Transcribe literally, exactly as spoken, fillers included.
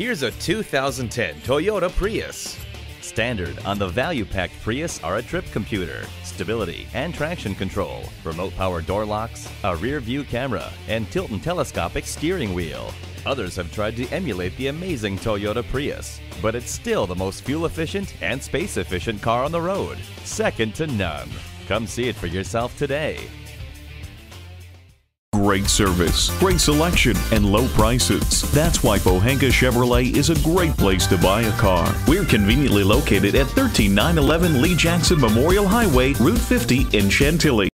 Here's a two thousand ten Toyota Prius. Standard on the value-packed Prius are a trip computer, stability and traction control, remote power door locks, a rear-view camera, and tilt and telescopic steering wheel. Others have tried to emulate the amazing Toyota Prius, but it's still the most fuel-efficient and space-efficient car on the road, second to none. Come see it for yourself today. Great service, great selection, and low prices. That's why Pohanka Chevrolet is a great place to buy a car. We're conveniently located at thirteen nine eleven Lee Jackson Memorial Highway, Route fifty in Chantilly.